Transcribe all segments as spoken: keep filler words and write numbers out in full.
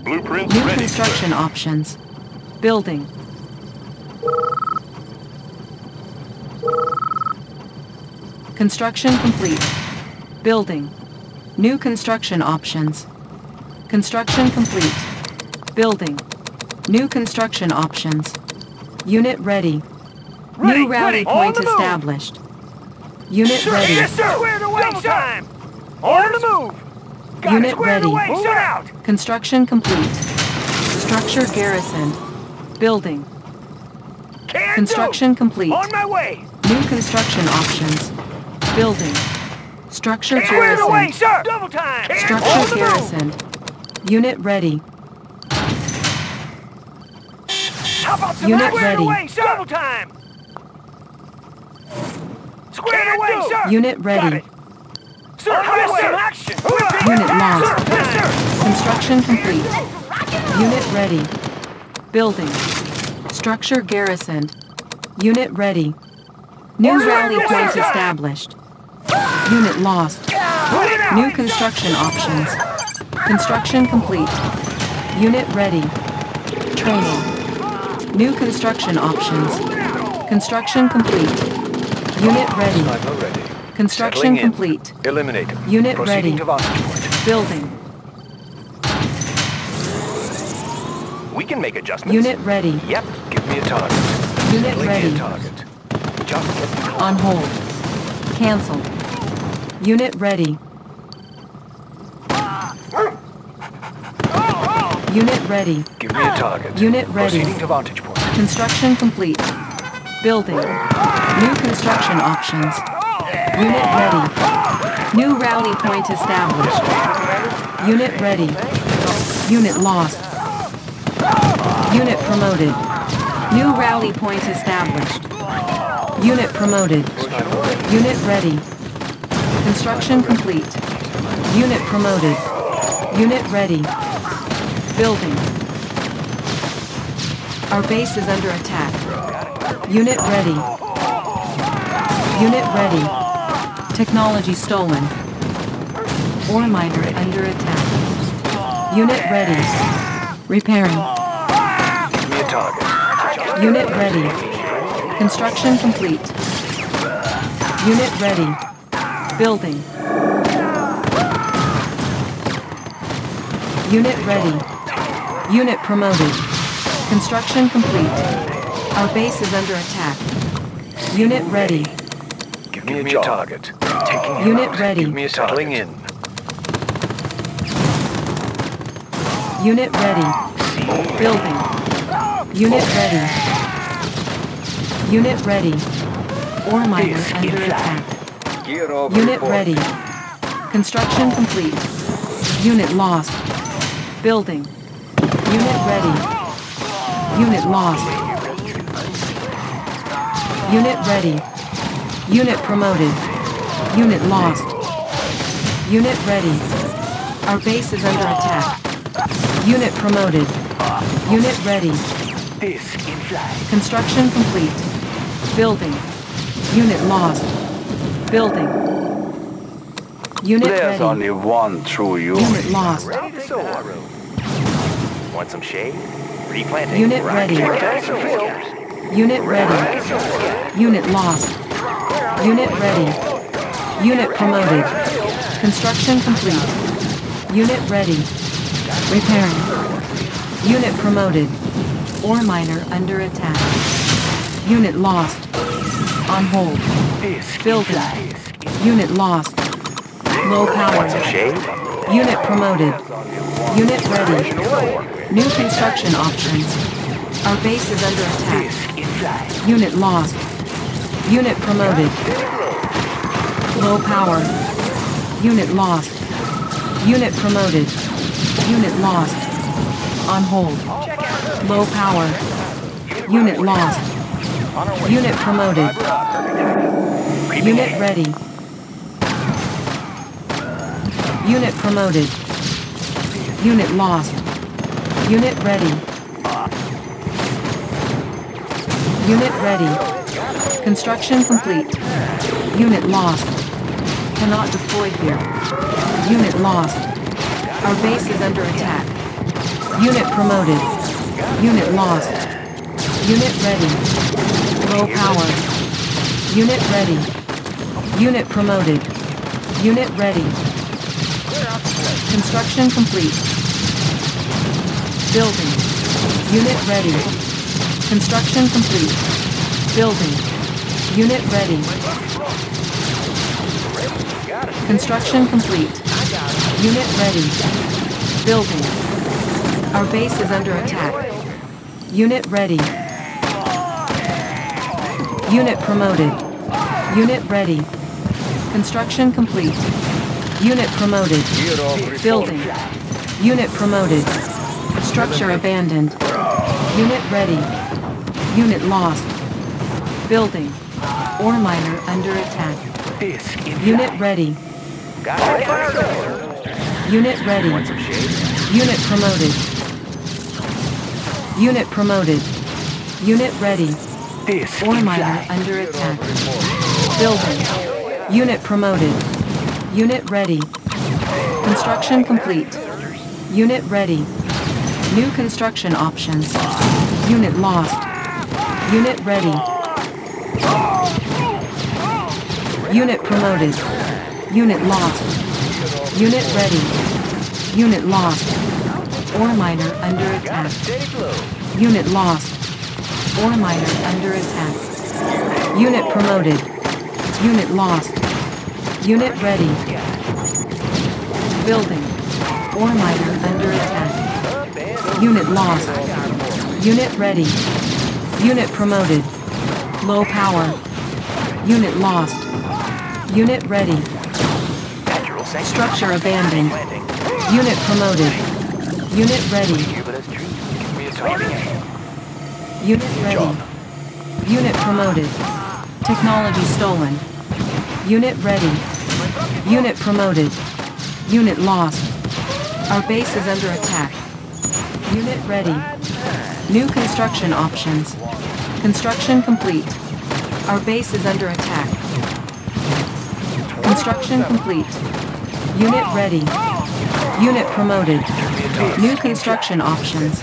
Blueprints New ready. Construction options. Building. Construction complete. Building. New construction options. Construction complete. Building. New construction options. Unit ready. ready New routing ready. point established. Move. Unit sure, ready. Yes, sir. Squared away, Double sir. time. On the move. Got Unit ready. Away, move out. Construction complete. Structure garrisoned. Building. Can construction do. complete. On my way. New construction options. Building. Structure Can't garrisoned. Away, sir. Double time. Structure garrisoned. Move. Unit ready. Unit ready. Away, double time. Square away, sir. Unit ready. Sir, action. Unit lost. Construction complete. Unit ready. Building. Structure garrisoned. Unit ready. New rally point established. Unit lost. New construction options. Construction complete. Unit ready. Training. New construction options. Construction complete. Unit ready. Construction complete. Eliminate. Unit ready. Building. We can make adjustments. Unit ready. Yep. Give me a target. Unit ready. On hold. Cancel. Unit ready. Unit ready. Give me a target. Unit ready. Proceeding to vantage point. Construction complete. Building. New construction options. Unit ready. New rally point established. Unit ready. Unit lost. Unit promoted. New rally point established. Unit promoted. Unit ready. Construction complete. Unit promoted. Unit ready. Building. Our base is under attack. Unit ready. Unit ready. Technology stolen. Ore miner under attack. Unit ready. Repairing. Give me a target. Unit ready. Construction complete. Unit ready. Building. Unit ready. Unit promoted. Construction complete. Our base is under attack. Unit ready. Give me, Give me a target. Taking Unit out. ready. Give me a settling in. Unit ready. Building. Unit ready. Unit ready. Ore miner under attack. Unit ready. Construction complete. Unit lost. Building. Unit ready. Unit lost. Unit ready. Unit promoted. Unit lost. Unit ready. Our base is under attack. Unit promoted. Unit ready. Construction complete. Building. Unit lost. Building. Unit ready. There's only one true unit. Unit lost. Want some shade? Replanting. Unit ready. Unit ready. Unit lost. Unit ready. Unit promoted. Construction complete. Unit ready. Repairing. Unit promoted. Ore miner under attack. Unit lost. On hold. Building. Unit lost. Low power. Unit promoted. Unit ready. New construction options. Our base is under attack. Unit lost. Unit promoted. Low power. Unit lost. Unit promoted. Unit lost. On hold. Low power. Unit lost. Unit promoted. Unit ready. Unit promoted. Unit lost. Unit ready. Unit ready. Construction complete. Unit lost. Cannot deploy here. Unit lost. Our base is under attack. Unit promoted. Unit lost. Unit ready. Low power. Unit ready. Unit promoted. Unit ready. Construction complete. Building. Unit ready. Construction complete. Building. Unit ready. Construction complete. Unit ready. Building. Our base is under attack. Unit ready. Unit promoted. Unit ready. Construction complete. Unit promoted. Building. Unit promoted. Structure abandoned. Unit ready. Unit lost. Building. Ore miner under attack. Unit ready. Unit ready. Unit promoted. Unit promoted. Unit ready. Ore miner under attack. Building. Unit promoted. Unit ready. Construction complete. Unit ready. New construction options. Unit lost. Unit ready. Unit promoted. Unit lost. Unit ready. Unit lost. Ore miner under attack. Unit lost. Ore miner under attack. Unit promoted. Unit lost. Unit ready. Building. Ore miner under attack. Unit lost. Unit ready. Unit promoted. Low power. Unit lost. Unit ready. Structure abandoned. Unit promoted. Unit ready. Unit ready. Unit promoted. Technology stolen. Unit ready. Unit promoted. Unit lost. Our base is under attack. Unit ready. New construction options. Construction complete. Our base is under attack. Construction complete. Unit ready. Unit promoted. New construction options.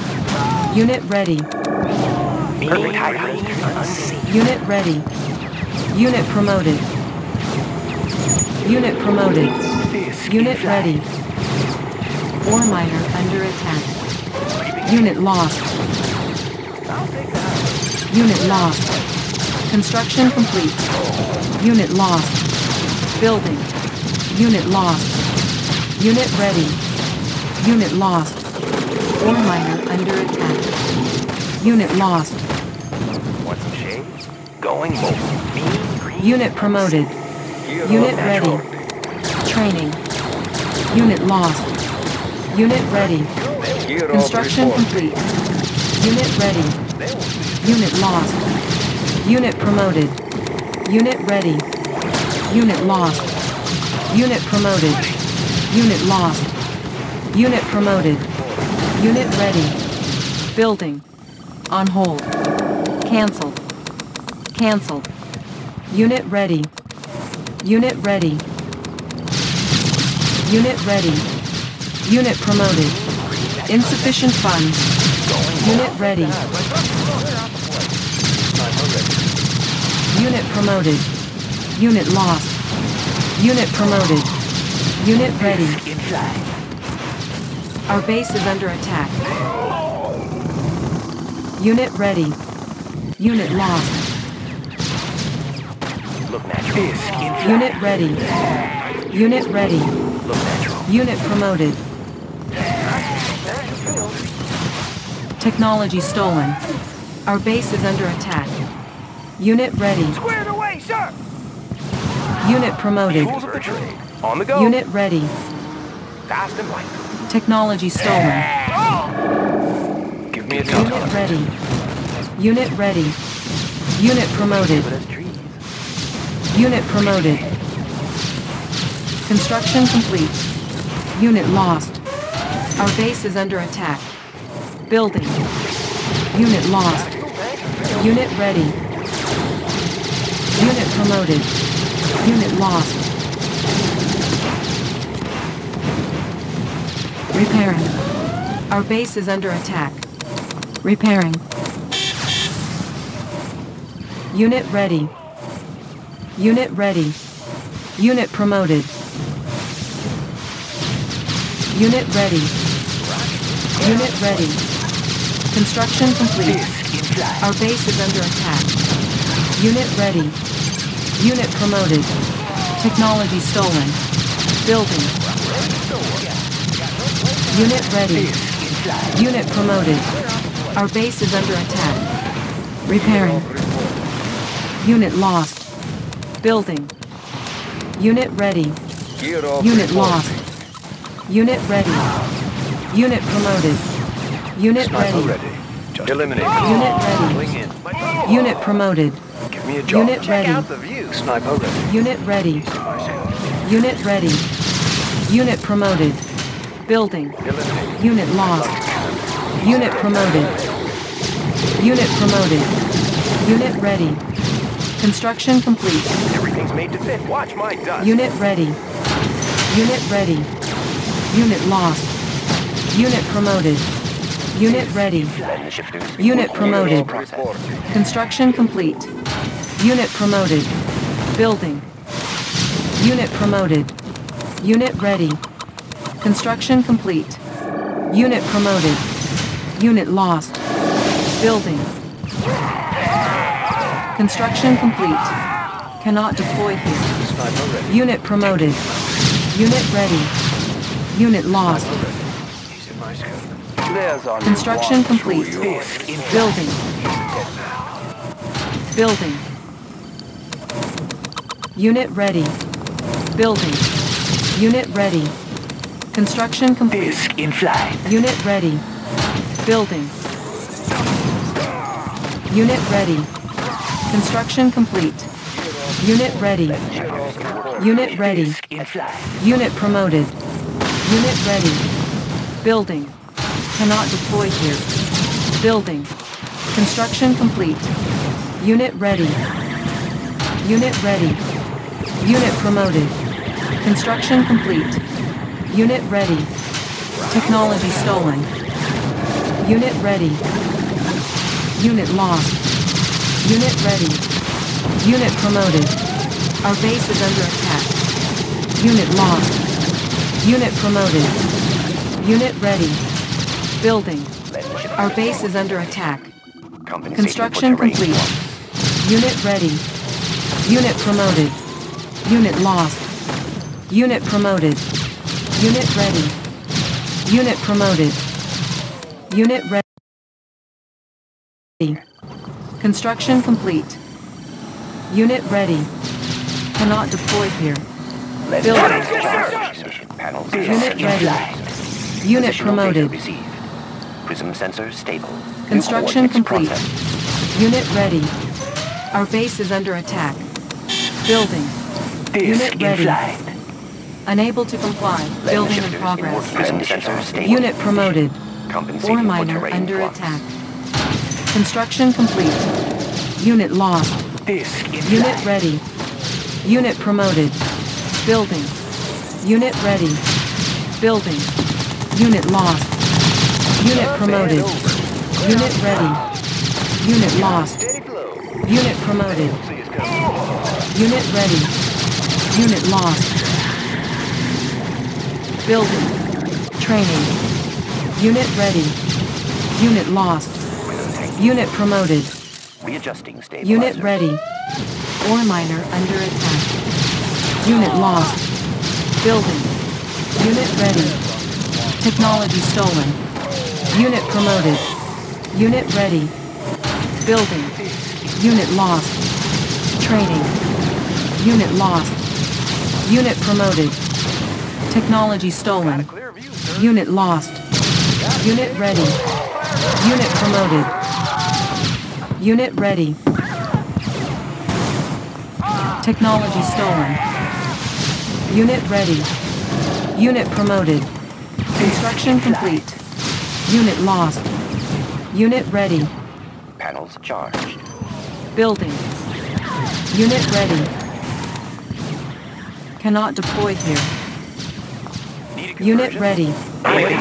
Unit ready. Unit ready. Unit promoted. Unit promoted. Unit ready. Ore miner under attack. Unit lost. Unit lost. Construction complete. Unit lost. Building. Unit lost. Unit ready. Unit lost. Ore miner under attack. Unit lost. Want some shades? Going mobile. Unit promoted. Unit ready. Training. Unit lost. Unit ready. Construction complete. Unit ready. Unit lost. Unit promoted. Unit ready. Unit lost. Unit promoted. Unit lost. Unit promoted. Unit ready. Building. On hold. Cancelled. Cancelled. Unit ready. Unit ready. Unit ready. Unit promoted. Insufficient funds. Unit ready. Unit promoted. Unit lost. Unit promoted. Unit ready. Our base is under attack. Unit ready. Unit lost. Unit ready. Unit ready. Unit promoted. Technology stolen. Our base is under attack. Unit ready. Squared away, sir. Unit promoted. On the go. Unit ready. Fast and light. Technology stolen. Give me a time. Unit ready. Unit ready. Unit promoted. Unit promoted. Construction complete. Unit lost. Our base is under attack. Building. Unit lost. Unit ready. Unit promoted. Unit lost. Repairing. Our base is under attack. Repairing. Unit ready. Unit ready. Unit promoted. Unit ready. Unit ready. Construction complete. Our base is under attack. Unit ready. Unit promoted. Technology stolen. Building. Unit ready. Unit promoted. Our base is under attack. Repairing. Unit lost. Building. Unit ready. Unit lost. Unit ready. Unit promoted. Unit ready. Eliminate. Unit ready. Unit promoted. Give me a job. Unit ready. Sniper ready. Unit ready. Unit ready. Unit promoted. Building. Unit lost. Unit promoted. Unit promoted. Unit ready. Construction complete. Everything's made to fit. Watch my dust. Unit ready. Unit ready. Unit lost. Unit promoted. Unit ready. Unit promoted. Construction complete. Unit promoted. Building. Unit promoted. Unit ready. Construction complete. Unit promoted. Unit lost. Building. Construction complete. Cannot deploy here. Unit promoted. Unit ready. Unit lost. Construction complete. Building. Building. Unit ready. Building. Unit ready. Construction complete. Unit ready. Building. Unit ready. Construction complete. Unit ready. Unit ready. Unit promoted. Unit ready. Building. Cannot deploy here. Building. Construction complete. Unit ready. Unit ready. Unit promoted. Construction complete. Unit ready. Technology stolen. Unit ready. Unit lost. Unit ready. Unit promoted. Our base is under attack. Unit lost. Unit promoted. Unit ready. Building. Our base is under attack. Construction complete. Unit ready. Unit promoted. Unit lost. Unit promoted. Unit ready. Unit promoted. Unit ready. Construction complete. Unit ready. Cannot deploy here. Building. Unit ready. Unit promoted. Prism sensor stable. Construction complete. Unit ready. Our base is under attack. Building. Unit ready. Unable to comply. Building in progress. Unit promoted. Ore miner under attack. Construction complete. Unit lost. Unit ready. Unit promoted. Building. Unit ready. Building. Unit lost. Unit promoted. Unit ready. Unit lost. Unit promoted. Unit ready. Unit lost. Building. Training. Unit ready. Unit lost. Unit promoted. Readjusting stabilizer. Unit ready. Ore miner under attack. Unit lost. Building. Unit ready. Technology stolen. Unit promoted. Unit ready. Building. Unit lost. Training. Unit lost. Unit promoted. Technology stolen. Unit lost. Unit ready. Unit promoted. Unit ready. Technology stolen. Unit ready. Unit promoted. Construction complete. Unit lost. Unit ready. Panels charged. Building. Unit ready. Cannot deploy here. Unit ready. Yep.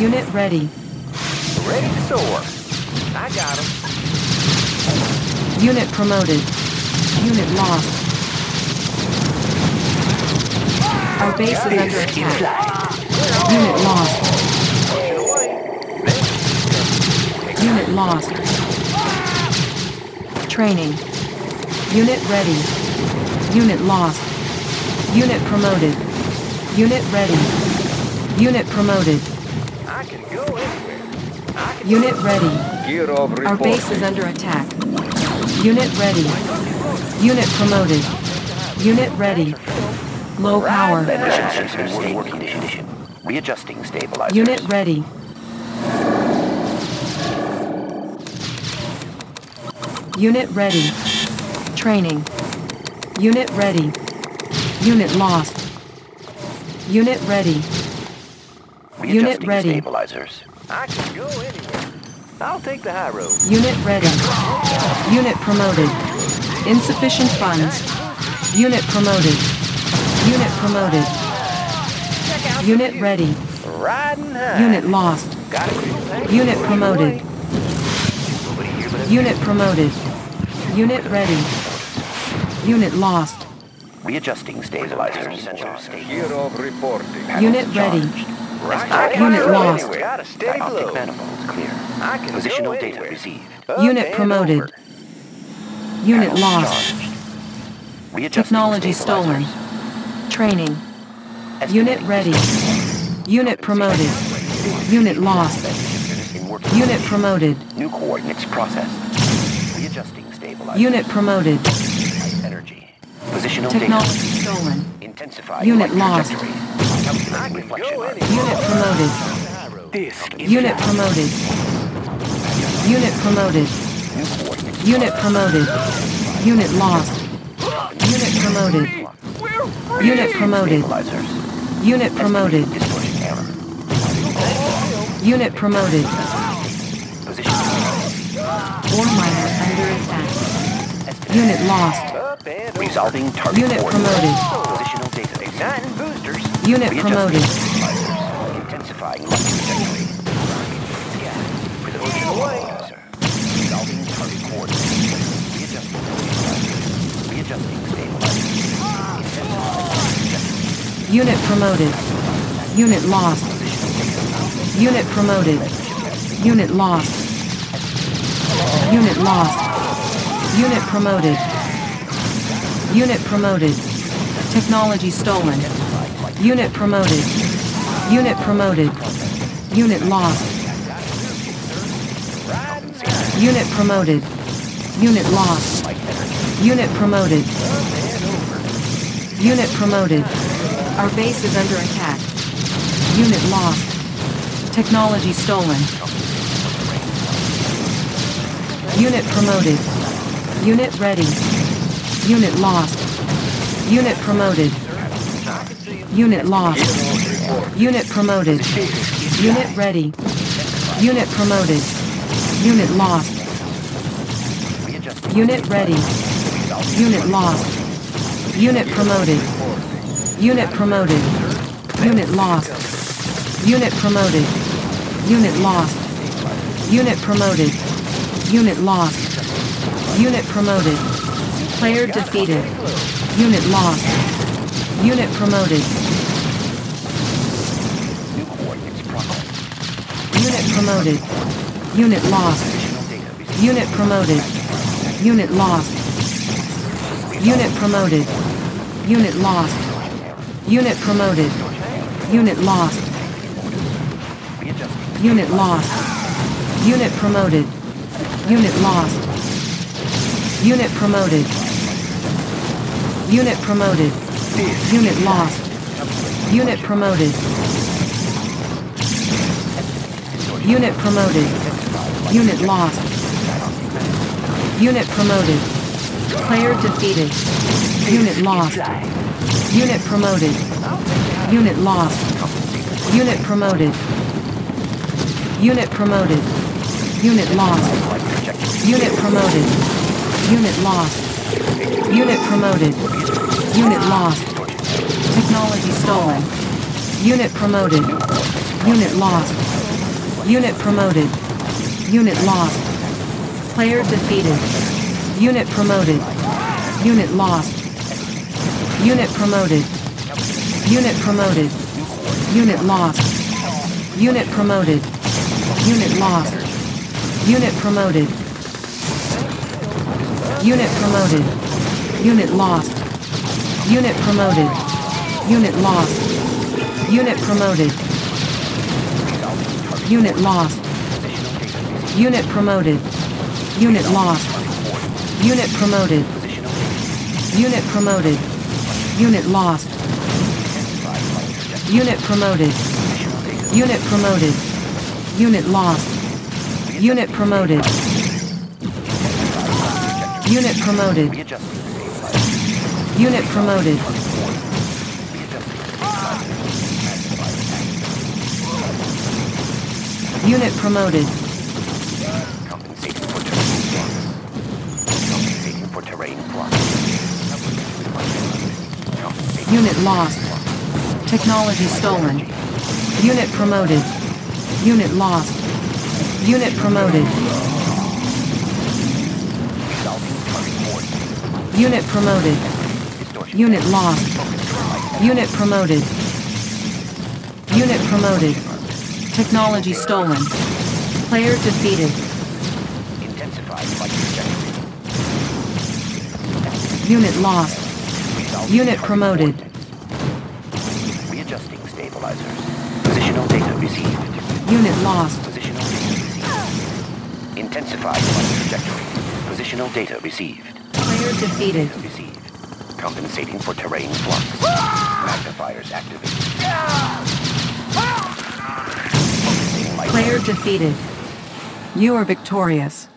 Unit ready. Ready to soar. I got him. Unit promoted. Unit lost. Our base is under attack. Unit lost. Unit lost. Training. Unit ready. Unit lost. Unit promoted. Unit ready. Unit promoted. I can go anywhere. Unit ready. Our base is under attack. Unit ready. Unit promoted. Unit ready. Low power. Readjusting stabilizers. Unit ready. Unit ready. Training. Unit ready. Unit lost. Unit ready. Unit ready. Stabilizers. I can go anywhere. I'll take the high road. Unit ready. Unit promoted. Insufficient funds. Unit promoted. Unit promoted. Unit ready. Unit lost. Unit promoted. Unit promoted. Unit ready. Unit lost. Readjusting stabilizers. Unit ready. Unit lost. Positional data received. Unit promoted. Unit lost. Technology stolen. Training. Unit ready. Unit promoted. Unit lost. Unit promoted. New coordinates processed. Readjusting stabilizers. Unit promoted. Energy. Positional data. Technology stolen. Intensified. Unit lost. Unit promoted. Unit promoted. Unit promoted. Unit promoted. Unit lost. Unit promoted. Unit promoted. Unit promoted. Unit promoted. Ore miner under attack. Unit lost. Resolving target. Unit promoted. Positional data igniting boosters. Unit promoted. Intensifying resolving target coordinates. Readjusting stabilizers. Readjusting stabilizers. Unit promoted. Unit lost. Unit promoted. Unit lost. Unit lost. Unit promoted. Unit promoted. Technology stolen. Unit promoted. Unit promoted. Unit lost. Unit promoted. Unit lost. Unit promoted. Unit promoted. Our base is under attack. Unit lost. Technology stolen. Unit promoted. Unit ready. Unit lost. Unit promoted. Unit lost. Unit promoted. Unit ready. Unit promoted. Unit lost. Unit ready. Unit lost. Unit promoted. Unit promoted. Unit lost. Unit promoted. Unit lost. Unit promoted. Unit lost. Unit promoted. Player defeated. Unit lost. Unit promoted. Unit promoted. Unit lost. Unit promoted. Unit lost. Unit promoted. Unit lost. Unit promoted. Unit lost. Unit lost. Unit promoted. Unit lost. Unit promoted. Unit promoted. Unit lost. Unit promoted. Unit promoted. Unit lost. Unit promoted. Player defeated. Unit lost. Unit promoted. Unit lost. Unit promoted. Unit promoted. Unit lost. Unit promoted. Unit lost. Unit promoted. Unit lost. Technology stolen. Unit promoted. Unit lost. Unit promoted. Unit lost. Player defeated. Unit promoted. Unit lost. Unit promoted. Unit promoted. Unit lost. Unit promoted. Unit lost. Unit promoted. Unit promoted. Unit lost. Unit promoted. Unit lost. Unit promoted. Unit lost. Unit promoted. Unit lost. Unit promoted. Unit promoted. Unit lost. Unit promoted. Unit promoted. Unit lost. Unit promoted. Unit promoted. Unit promoted. Unit promoted. Unit lost. Technology stolen. Unit promoted. Unit lost. Unit promoted. Unit promoted. Unit lost. Unit promoted. Unit promoted. Technology stolen. Player defeated. Unit lost. Unit promoted. Readjusting stabilizers. Positional data received. Unit lost. Positional data received. Intensified flight trajectory. Positional data received. Player defeated. Received. Compensating for terrain flux. Magnifiers activated. Player defeated. You are victorious.